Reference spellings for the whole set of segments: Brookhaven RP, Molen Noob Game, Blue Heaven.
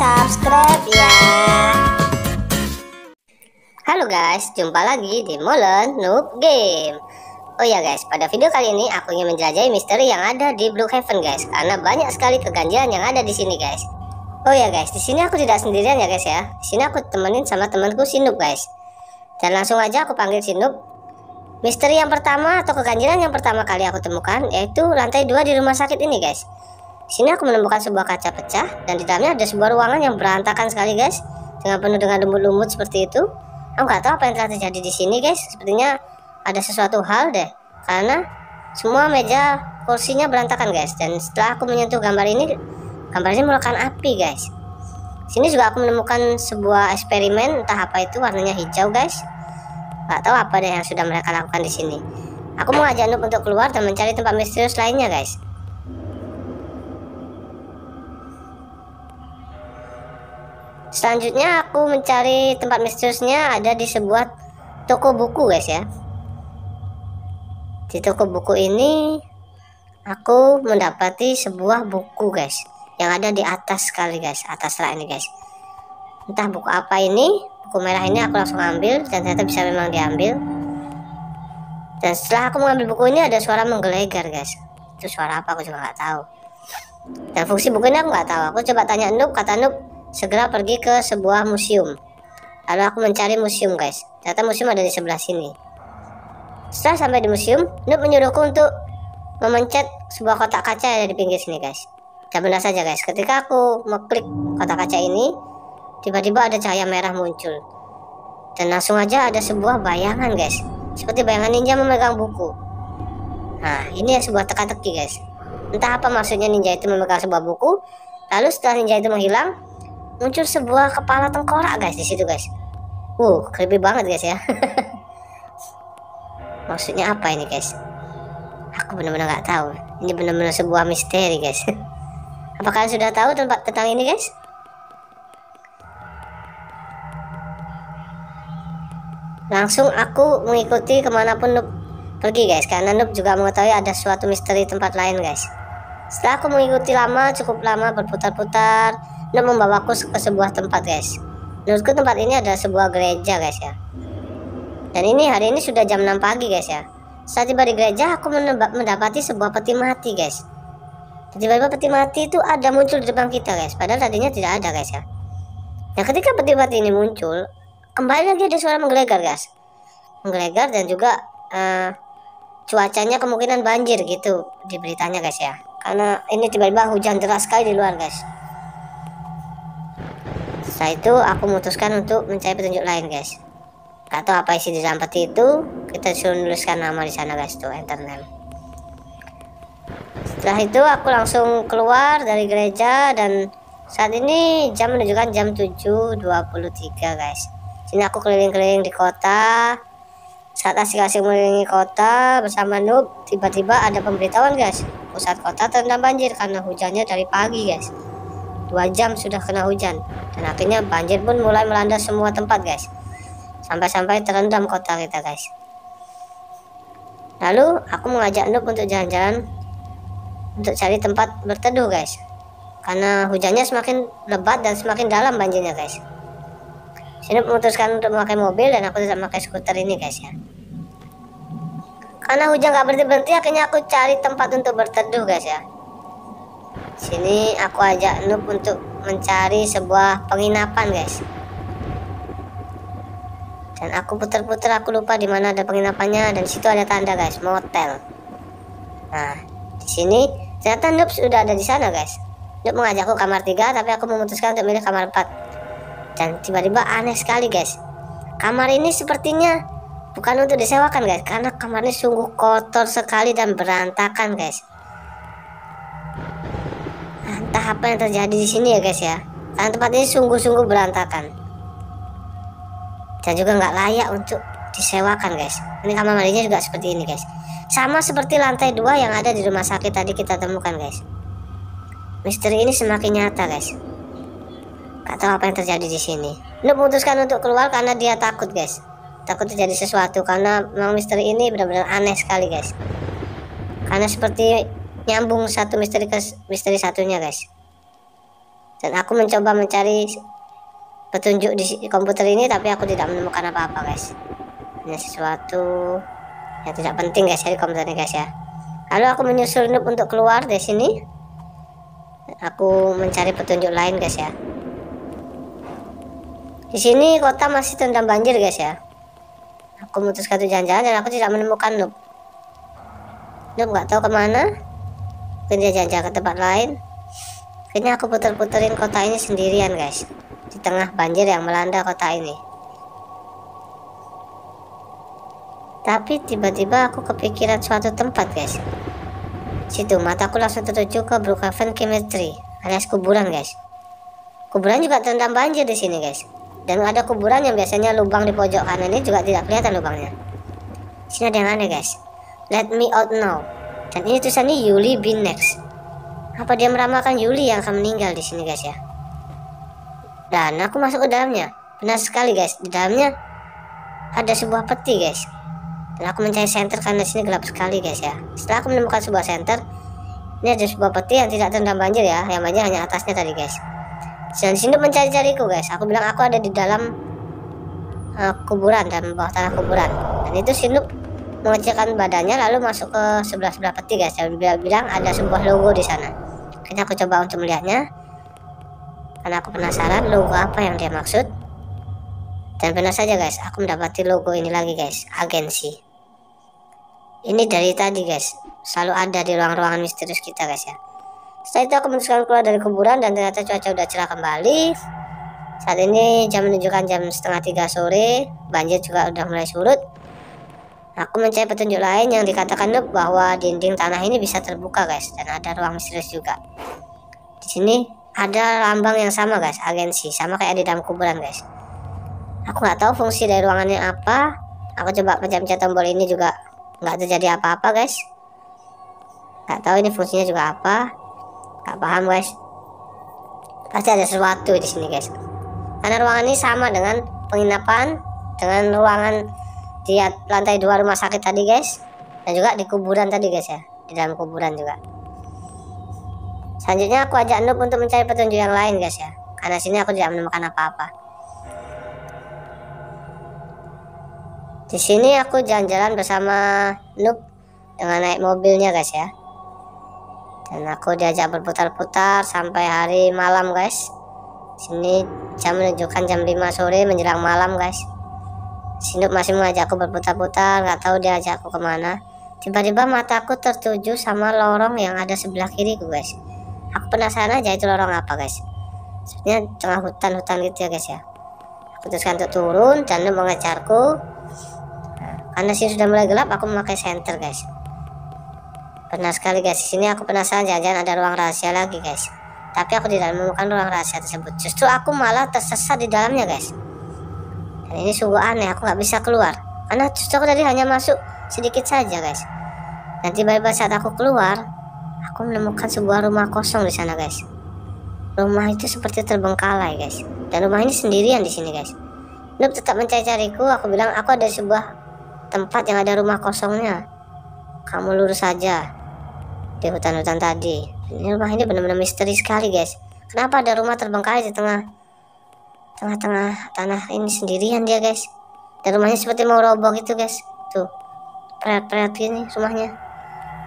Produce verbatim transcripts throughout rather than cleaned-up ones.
subscribe ya. Halo guys, jumpa lagi di Molen Noob Game. Oh ya guys, pada video kali ini aku ingin menjelajahi misteri yang ada di Blue Heaven guys, karena banyak sekali keganjilan yang ada di sini guys. Oh ya guys, di sini aku tidak sendirian ya guys ya. Di sini aku temenin sama temanku si Noob guys. Dan langsung aja aku panggil si Noob. Misteri yang pertama atau keganjilan yang pertama kali aku temukan yaitu lantai dua di rumah sakit ini guys. Di sini aku menemukan sebuah kaca pecah dan di dalamnya ada sebuah ruangan yang berantakan sekali guys, dengan penuh dengan lumut-lumut seperti itu. Aku nggak tahu apa yang telah terjadi di sini guys. Sepertinya ada sesuatu hal deh, karena semua meja kursinya berantakan guys. Dan setelah aku menyentuh gambar ini, gambar ini melukan api guys. Di sini juga aku menemukan sebuah eksperimen, entah apa itu, warnanya hijau guys. Gak tahu apa deh yang sudah mereka lakukan di sini. Aku mau ajak Noob untuk keluar dan mencari tempat misterius lainnya, guys. Selanjutnya aku mencari tempat misteriusnya ada di sebuah toko buku, guys ya. Di toko buku ini aku mendapati sebuah buku, guys, yang ada di atas sekali, guys, atas rak ini, guys. Entah buku apa ini. Buku merah ini aku langsung ambil dan ternyata bisa memang diambil. Dan setelah aku mengambil buku ini ada suara menggelegar guys. Itu suara apa aku juga nggak tahu. Dan fungsi buku ini aku nggak tahu. Aku coba tanya Noob, kata Noob segera pergi ke sebuah museum. Lalu aku mencari museum guys. Ternyata museum ada di sebelah sini. Setelah sampai di museum, Noob menyuruhku untuk memencet sebuah kotak kaca yang ada di pinggir sini guys. Dan benar saja guys, ketika aku mengklik kotak kaca ini, tiba-tiba ada cahaya merah muncul. Dan langsung aja ada sebuah bayangan guys, seperti bayangan ninja memegang buku. Nah ini ya sebuah teka-teki guys. Entah apa maksudnya ninja itu memegang sebuah buku. Lalu setelah ninja itu menghilang, muncul sebuah kepala tengkorak guys di situ guys. Uh, creepy banget guys ya. Maksudnya apa ini guys? Aku benar-benar nggak tahu. Ini benar-benar sebuah misteri guys. Apa kalian sudah tahu tempat tentang ini guys? Langsung aku mengikuti kemanapun Noob pergi guys, karena Noob juga mengetahui ada suatu misteri tempat lain guys. Setelah aku mengikuti lama, cukup lama berputar-putar, Noob membawaku ke sebuah tempat guys. Menurutku tempat ini adalah sebuah gereja guys ya. Dan ini hari ini sudah jam enam pagi guys ya. Saat tiba di gereja aku mendapati sebuah peti mati guys. Tiba-tiba peti mati itu ada muncul di depan kita guys, padahal tadinya tidak ada guys ya. Nah ketika peti mati ini muncul, kembali lagi ada suara menggelegar guys. Menggelegar dan juga uh, cuacanya kemungkinan banjir gitu di beritanya guys ya. Karena ini tiba-tiba hujan deras sekali di luar guys. Setelah itu aku memutuskan untuk mencari petunjuk lain guys. Gak tahu apa isi di dalam peti itu. Kita suruh nuliskan nama di sana guys, tuh enter name. Setelah itu aku langsung keluar dari gereja dan saat ini jam menunjukkan jam tujuh dua puluh tiga guys. Sini aku keliling-keliling di kota. Saat asik-asik mengelilingi kota bersama Noob, tiba-tiba ada pemberitahuan guys. Pusat kota terendam banjir karena hujannya dari pagi guys. Dua jam sudah kena hujan. Dan akhirnya banjir pun mulai melanda semua tempat guys. Sampai-sampai terendam kota kita guys. Lalu aku mengajak Noob untuk jalan-jalan, untuk cari tempat berteduh guys. Karena hujannya semakin lebat dan semakin dalam banjirnya guys. Noob memutuskan untuk memakai mobil dan aku tidak memakai skuter ini guys ya. Karena hujan gak berhenti-berhenti, akhirnya aku cari tempat untuk berteduh guys ya. Sini aku ajak Noob untuk mencari sebuah penginapan guys. Dan aku puter-puter, aku lupa di mana ada penginapannya dan situ ada tanda guys, motel. Nah di sini ternyata Noob sudah ada di sana guys. Noob mengajakku kamar tiga tapi aku memutuskan untuk milih kamar empat. Dan tiba-tiba aneh sekali guys. Kamar ini sepertinya bukan untuk disewakan guys, karena kamar ini sungguh kotor sekali dan berantakan guys. Entah apa yang terjadi di sini ya guys ya. Karena tempat ini sungguh-sungguh berantakan dan juga nggak layak untuk disewakan guys. Ini kamar mandinya juga seperti ini guys. Sama seperti lantai dua yang ada di rumah sakit tadi kita temukan guys. Misteri ini semakin nyata guys. Gak tahu apa yang terjadi di sini. Noob memutuskan untuk keluar karena dia takut guys. Takut terjadi sesuatu karena memang misteri ini benar-benar aneh sekali guys. Karena seperti nyambung satu misteri ke misteri satunya guys. Dan aku mencoba mencari petunjuk di komputer ini, tapi aku tidak menemukan apa-apa, guys. Ini sesuatu yang tidak penting, guys, dari komputernya, guys, ya. Lalu aku menyusul Noob untuk keluar dari sini. Aku mencari petunjuk lain, guys, ya. Di sini kota masih terendam banjir, guys, ya. Aku memutuskan untuk jalan-jalan dan aku tidak menemukan Noob. Noob nggak tahu kemana. Mungkin dia jalan-jalan ke tempat lain. Akhirnya aku putar-puterin kota ini sendirian, guys, di tengah banjir yang melanda kota ini. Tapi tiba-tiba aku kepikiran suatu tempat, guys. Situ mataku langsung tertuju ke Brookhaven Cemetery, alias kuburan, guys. Kuburan juga terendam banjir di sini, guys. Dan ada kuburan yang biasanya lubang di pojok kanan ini juga tidak kelihatan lubangnya. Sini ada yang aneh, guys. Let me out now. Dan ini tulisannya Yuli Bin Next. Apa dia meramalkan Yuli yang akan meninggal di sini, guys, ya? Dan aku masuk ke dalamnya. Benar sekali, guys. Di dalamnya ada sebuah peti, guys. Dan aku mencari senter karena sini gelap sekali, guys, ya. Setelah aku menemukan sebuah senter, ini ada sebuah peti yang tidak terendam banjir, ya. Yang banjir hanya atasnya tadi, guys. Dan sini mencari-cariku, guys. Aku bilang aku ada di dalam uh, kuburan, dan bawah tanah kuburan. Dan itu si Noob mengecilkan badannya lalu masuk ke sebelah-sebelah peti, guys. Dan bilang ada sebuah logo di sana. Akhirnya aku coba untuk melihatnya, karena aku penasaran logo apa yang dia maksud. Dan benar saja, guys, aku mendapati logo ini lagi, guys. Agensi. Ini dari tadi, guys, selalu ada di ruang-ruangan misterius kita, guys, ya. Setelah itu aku memutuskan keluar dari kuburan, dan ternyata cuaca udah cerah kembali. Saat ini jam menunjukkan jam setengah tiga sore, banjir juga udah mulai surut. Aku mencari petunjuk lain yang dikatakan Noob bahwa dinding tanah ini bisa terbuka, guys, dan ada ruang misterius juga. Di sini ada lambang yang sama, guys, agensi, sama kayak di dalam kuburan, guys. Aku nggak tahu fungsi dari ruangannya apa. Aku coba pencet-pencet tombol ini juga nggak terjadi apa-apa, guys. Nggak tahu ini fungsinya juga apa. Gak paham, guys. Pasti ada sesuatu di sini, guys. Karena ruangan ini sama dengan penginapan, dengan ruangan di lantai dua rumah sakit tadi, guys. Dan juga di kuburan tadi, guys, ya. Di dalam kuburan juga. Selanjutnya aku ajak Noob untuk mencari petunjuk yang lain, guys, ya. Karena sini aku tidak menemukan apa-apa. Di sini aku jalan-jalan bersama Noob dengan naik mobilnya, guys, ya. Dan aku diajak berputar-putar sampai hari malam, guys. Sini jam menunjukkan jam lima sore menjelang malam, guys. Noob masih mengajakku berputar-putar, nggak tahu dia ajakku kemana. Tiba-tiba mataku tertuju sama lorong yang ada sebelah kiriku, guys. Aku penasaran aja itu lorong apa, guys. Sebenarnya tengah hutan-hutan gitu ya, guys, ya. Aku teruskan untuk turun dan Noob mengejarku. Karena sih sudah mulai gelap, aku memakai senter, guys. Benar sekali, guys, di sini aku penasaran jangan-jangan ada ruang rahasia lagi, guys. Tapi aku tidak menemukan ruang rahasia tersebut. Justru aku malah tersesat di dalamnya, guys. Dan ini sungguh aneh, aku nggak bisa keluar. Karena justru aku tadi hanya masuk sedikit saja, guys. Dan tiba-tiba saat aku keluar, aku menemukan sebuah rumah kosong di sana, guys. Rumah itu seperti terbengkalai, guys. Dan rumah ini sendirian di sini, guys. Noob tetap mencari-cariku. Aku bilang aku ada sebuah tempat yang ada rumah kosongnya. Kamu lurus saja di hutan-hutan tadi. Ini rumah ini benar-benar misteri sekali, guys. Kenapa ada rumah terbengkalai di tengah tengah-tengah tanah ini sendirian dia, guys? Dan rumahnya seperti mau roboh gitu, guys. Tuh, peret-peret gini rumahnya.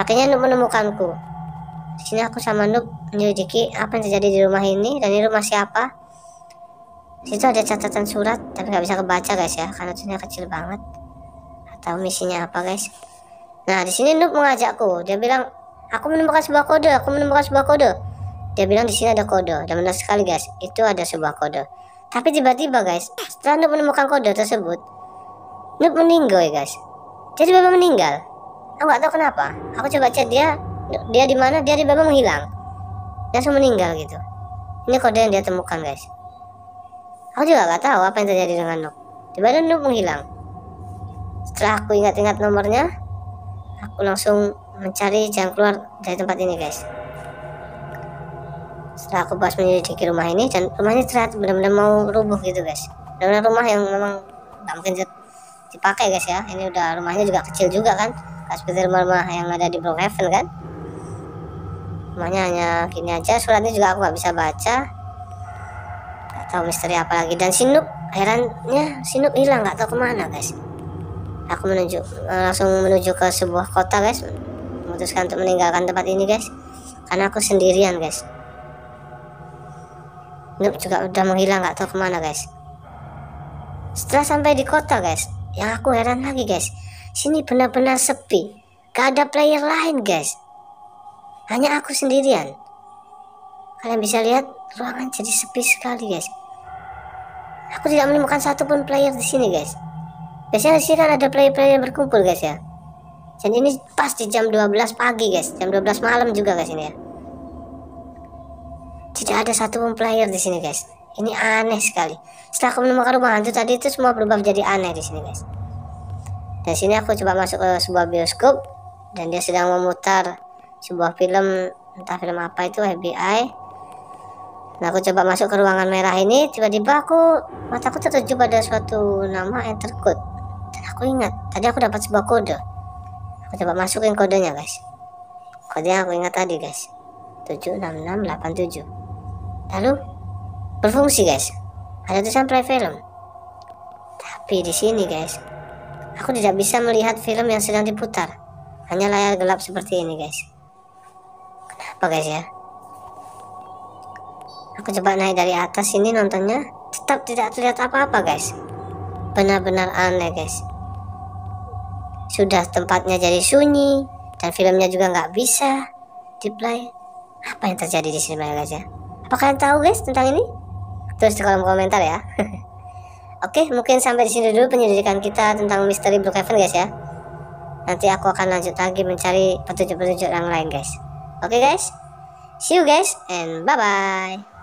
Akhirnya Noob menemukanku. Di sini aku sama Noob menyelidiki apa yang terjadi di rumah ini dan ini rumah siapa. Di situ ada catatan surat tapi nggak bisa kebaca, guys, ya, karena tulisannya kecil banget. Atau misinya apa, guys? Nah, di sini Noob mengajakku. Dia bilang, aku menemukan sebuah kode, aku menemukan sebuah kode. Dia bilang di sini ada kode. Dan benar sekali, guys, itu ada sebuah kode. Tapi tiba-tiba, guys, setelah Noob menemukan kode tersebut, Noob meninggal, guys. Jadi tiba-tiba meninggal. Aku nggak tahu kenapa. Aku coba chat dia, dia di mana? Dia tiba-tiba menghilang. Dia langsung meninggal gitu. Ini kode yang dia temukan, guys. Aku juga nggak tahu apa yang terjadi dengan Noob. Tiba-tiba Noob menghilang. Setelah aku ingat-ingat nomornya, aku langsung mencari jalan keluar dari tempat ini, guys. Setelah aku bahas menyelidiki rumah ini, dan rumahnya terlihat benar-benar mau rubuh gitu, guys. Benar-benar rumah yang memang nggak mungkin dipakai, guys, ya. Ini udah rumahnya juga kecil juga kan, nggak seperti rumah-rumah yang ada di Brookhaven kan. Rumahnya hanya gini aja, suratnya juga aku nggak bisa baca. nggak tahu misteri apa lagi. Dan si Noob, herannya si Noob hilang, nggak tahu kemana guys. Aku menuju langsung menuju ke sebuah kota guys, memutuskan untuk meninggalkan tempat ini guys, karena aku sendirian guys. Noob juga udah menghilang, nggak tahu kemana guys. Setelah sampai di kota guys, yang aku heran lagi guys, sini benar-benar sepi, gak ada player lain guys, hanya aku sendirian. Kalian bisa lihat ruangan jadi sepi sekali guys. Aku tidak menemukan satupun player di sini guys. Biasanya di sini kan ada player-player yang berkumpul guys ya. Dan ini pas di jam dua belas pagi guys, jam dua belas malam juga guys ini ya. Tidak ada satupun player di sini guys. Ini aneh sekali. Setelah aku menemukan rumah hantu tadi itu, semua berubah jadi aneh di sini guys. Dan sini aku coba masuk ke sebuah bioskop dan dia sedang memutar sebuah film, entah film apa itu, F B I. Nah, aku coba masuk ke ruangan merah ini, tiba-tiba aku mataku tertuju pada suatu nama enter code. Dan aku ingat, tadi aku dapat sebuah kode. Aku coba masukin kodenya, guys. Kode yang aku ingat tadi, guys. tujuh enam enam delapan tujuh. Lalu berfungsi, guys. Ada tulisan play film. Tapi di sini, guys, aku tidak bisa melihat film yang sedang diputar. Hanya layar gelap seperti ini, guys. Kenapa, guys ya? Aku coba naik dari atas ini nontonnya, tetap tidak terlihat apa-apa guys. Benar-benar aneh guys. Sudah tempatnya jadi sunyi dan filmnya juga nggak bisa di-play. Apa yang terjadi di sini guys ya? Apa kalian tahu guys tentang ini? Tulis di kolom komentar ya. Oke, mungkin sampai di sini dulu penyelidikan kita tentang misteri Brookhaven guys ya. Nanti aku akan lanjut lagi mencari petunjuk-petunjuk yang lain guys. Oke guys, see you guys and bye-bye.